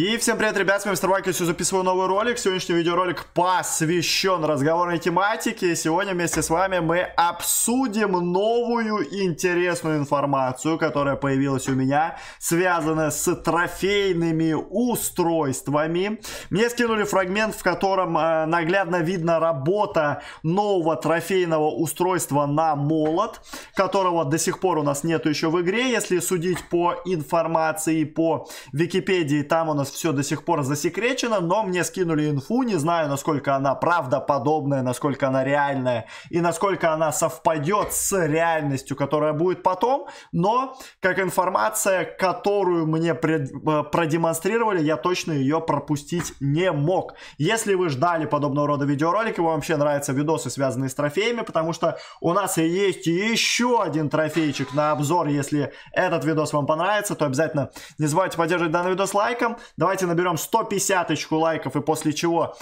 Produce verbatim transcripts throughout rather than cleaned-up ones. И всем привет, ребят, с вами Мастер Бак, я сегодня записываю новый ролик. Сегодняшний видеоролик посвящен разговорной тематике. Сегодня вместе с вами мы обсудим новую интересную информацию, которая появилась у меня, связанная с трофейными устройствами. Мне скинули фрагмент, в котором э, наглядно видна работа нового трофейного устройства на молот, которого до сих пор у нас нету еще в игре. Если судить по информации по Википедии, там у нас все до сих пор засекречено, но мне скинули инфу, не знаю, насколько она правдоподобная, насколько она реальная и насколько она совпадет с реальностью, которая будет потом, но как информация, которую мне продемонстрировали, я точно ее пропустить не мог. Если вы ждали подобного рода видеороликов, вам вообще нравятся видосы, связанные с трофеями, потому что у нас и есть еще один трофейчик на обзор. Если этот видос вам понравится, то обязательно не забывайте поддерживать данный видос лайком. Давайте наберем сто пятьдесят тысяч лайков, и после чего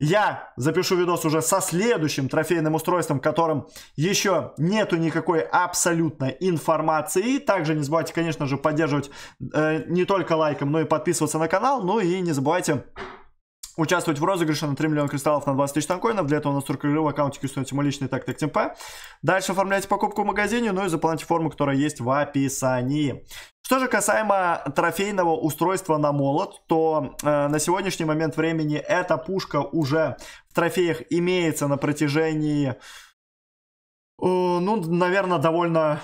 я запишу видос уже со следующим трофейным устройством, которым еще нету никакой абсолютно информации. Также не забывайте, конечно же, поддерживать э, не только лайком, но и подписываться на канал. Ну и не забывайте участвовать в розыгрыше на три миллиона кристаллов на двадцать тысяч танкоинов. Для этого у нас только игры в аккаунтике установите мой личный тактик teamp. Дальше оформляйте покупку в магазине, ну и заполняйте форму, которая есть в описании. Что же касаемо трофейного устройства на молот, то э, на сегодняшний момент времени эта пушка уже в трофеях имеется на протяжении, э, ну, наверное, довольно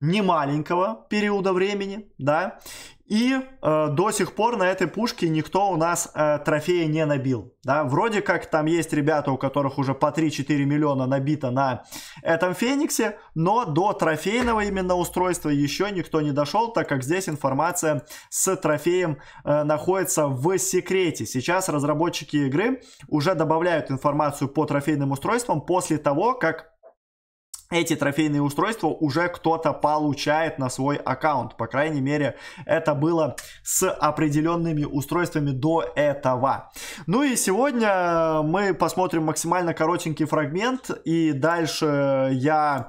немаленького периода времени, да. И э, до сих пор на этой пушке никто у нас э, трофея не набил. Да? Вроде как там есть ребята, у которых уже по три-четыре миллиона набито на этом Фениксе, но до трофейного именно устройства еще никто не дошел, так как здесь информация с трофеем э, находится в секрете. Сейчас разработчики игры уже добавляют информацию по трофейным устройствам после того, как эти трофейные устройства уже кто-то получает на свой аккаунт. По крайней мере, это было с определенными устройствами до этого. Ну и сегодня мы посмотрим максимально коротенький фрагмент. И дальше я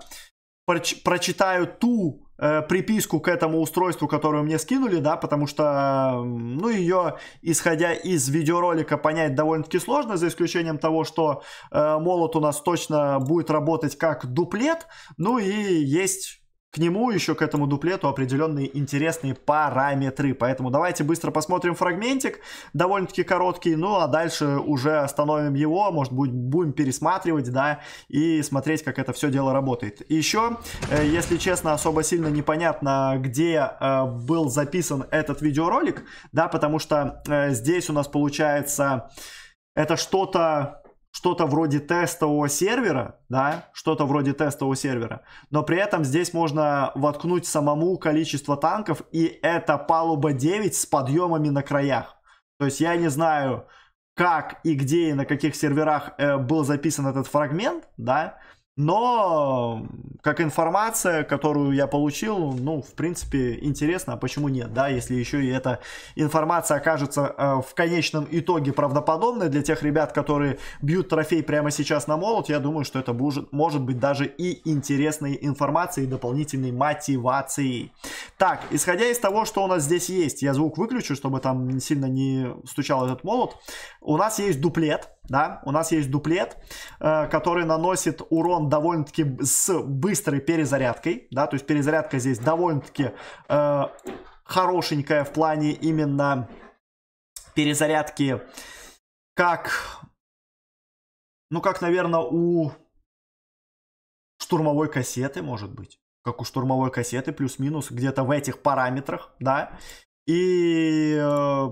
проч- прочитаю ту э, приписку к этому устройству, которую мне скинули, да, потому что, ну, ее, исходя из видеоролика, понять довольно-таки сложно, за исключением того, что э, молот у нас точно будет работать как дуплет, ну и есть к нему, еще к этому дуплету, определенные интересные параметры. Поэтому давайте быстро посмотрим фрагментик, довольно-таки короткий, ну а дальше уже остановим его, может быть, будем пересматривать, да, и смотреть, как это все дело работает. Еще, если честно, особо сильно непонятно, где был записан этот видеоролик, да, потому что здесь у нас получается это что-то... Что-то вроде тестового сервера, да, что-то вроде тестового сервера, но при этом здесь можно воткнуть самому количество танков, и это палуба девять с подъемами на краях. То есть я не знаю, как и где и на каких серверах э, был записан этот фрагмент, да, но как информация, которую я получил, ну, в принципе, интересно, а почему нет, да, если еще и эта информация окажется э, в конечном итоге правдоподобной для тех ребят, которые бьют трофей прямо сейчас на молот, я думаю, что это будет, может быть даже и интересной информацией, и дополнительной мотивацией. Так, исходя из того, что у нас здесь есть, я звук выключу, чтобы там сильно не стучал этот молот, у нас есть дуплет. Да, у нас есть дуплет, э, который наносит урон довольно-таки с быстрой перезарядкой. Да, то есть перезарядка здесь довольно-таки э, хорошенькая в плане именно перезарядки, как, ну, как, наверное, у штурмовой кассеты, может быть. Как у штурмовой кассеты, плюс-минус, где-то в этих параметрах, да. И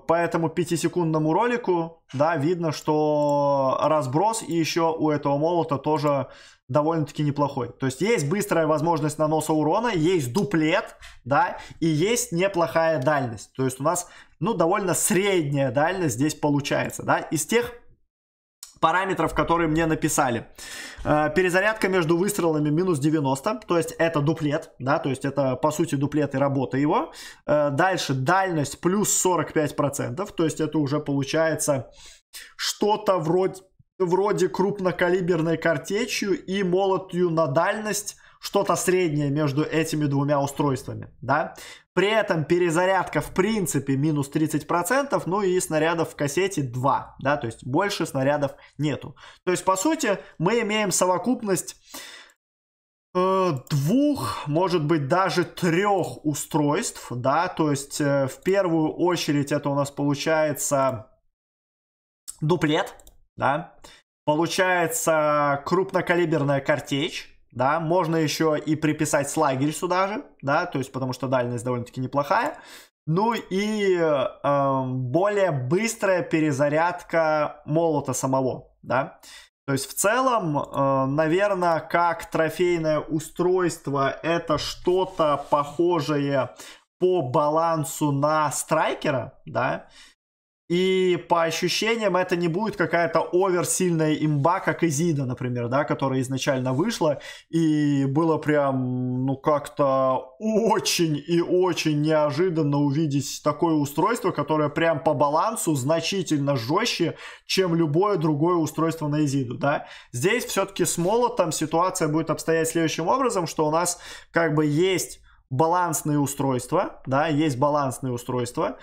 по этому пятисекундному ролику, да, видно, что разброс и еще у этого молота тоже довольно-таки неплохой. То есть есть быстрая возможность наноса урона, есть дуплет, да, и есть неплохая дальность. То есть у нас, ну, довольно средняя дальность здесь получается, да, из тех параметров, которые мне написали. Перезарядка между выстрелами минус девяносто, то есть это дуплет, да, то есть это по сути дуплет и работа его. Дальше дальность плюс сорок пять процентов, то есть это уже получается что-то вроде, вроде крупнокалиберной картечью и молотью на дальность что-то среднее между этими двумя устройствами, да. При этом перезарядка в принципе минус тридцать процентов, ну и снарядов в кассете два, да, то есть больше снарядов нету. То есть, по сути, мы имеем совокупность э, двух, может быть, даже трех устройств, да, то есть э, в первую очередь это у нас получается дуплет, да, получается крупнокалиберная картечь, да, можно еще и приписать слайгерь сюда же, да, то есть потому что дальность довольно-таки неплохая. Ну и э, более быстрая перезарядка молота самого, да. То есть в целом, э, наверное, как трофейное устройство это что-то похожее по балансу на Страйкера, да. И по ощущениям это не будет какая-то оверсильная имба, как Изида, например, да, которая изначально вышла и было прям, ну, как-то очень и очень неожиданно увидеть такое устройство, которое прям по балансу значительно жестче, чем любое другое устройство на Изиду, да. Здесь все-таки с молотом ситуация будет обстоять следующим образом, что у нас как бы есть балансные устройства, да, есть балансные устройства,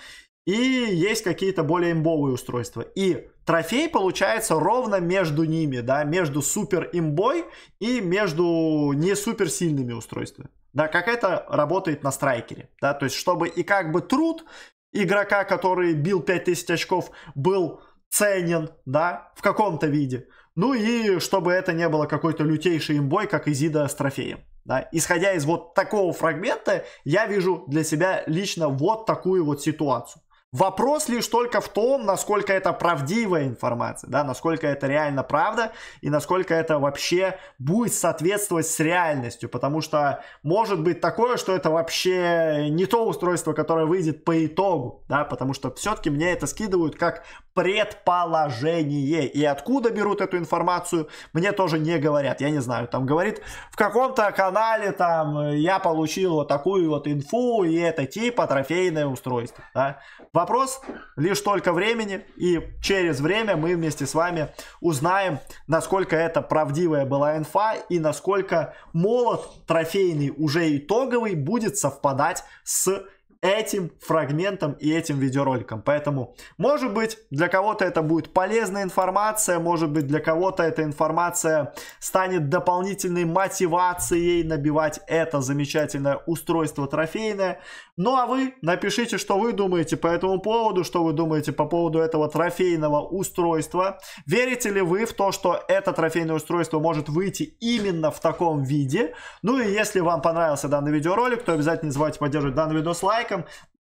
и есть какие-то более имбовые устройства. И трофей получается ровно между ними, да, между супер имбой и между не супер сильными устройствами. Да, как это работает на Страйкере. Да, то есть, чтобы и как бы труд игрока, который бил пять тысяч очков, был ценен, да, в каком-то виде. Ну и чтобы это не было какой-то лютейшей имбой, как Изида с трофеем. Да, исходя из вот такого фрагмента, я вижу для себя лично вот такую вот ситуацию. Вопрос лишь только в том, насколько это правдивая информация, да, насколько это реально правда и насколько это вообще будет соответствовать с реальностью, потому что может быть такое, что это вообще не то устройство, которое выйдет по итогу, да, потому что все-таки мне это скидывают как предположение, и откуда берут эту информацию, мне тоже не говорят, я не знаю, там говорит в каком-то канале, там, я получил вот такую вот инфу, и это типа трофейное устройство, да. Вопрос лишь только времени, и через время мы вместе с вами узнаем, насколько это правдивая была инфа и насколько молот трофейный, уже итоговый, будет совпадать с этим фрагментом и этим видеороликом. Поэтому, может быть, для кого-то это будет полезная информация, может быть, для кого-то эта информация станет дополнительной мотивацией набивать это замечательное устройство трофейное. Ну а вы напишите, что вы думаете по этому поводу, что вы думаете по поводу этого трофейного устройства. Верите ли вы в то, что это трофейное устройство может выйти именно в таком виде? Ну и если вам понравился данный видеоролик, то обязательно не забывайте поддерживать данный видос лайком.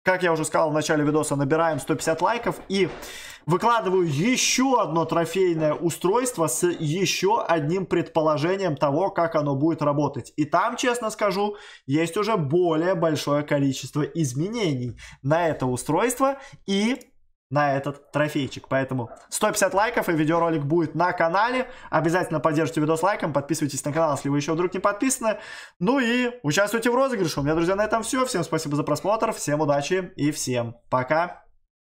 Как я уже сказал в начале видоса, набираем сто пятьдесят лайков и выкладываю еще одно трофейное устройство с еще одним предположением того, как оно будет работать. И там, честно скажу, есть уже более большое количество изменений на это устройство и на этот трофейчик. Поэтому сто пятьдесят лайков и видеоролик будет на канале. Обязательно поддержите видос лайком, подписывайтесь на канал, если вы еще вдруг не подписаны. Ну и участвуйте в розыгрыше. У меня, друзья, на этом все. Всем спасибо за просмотр, всем удачи и всем пока.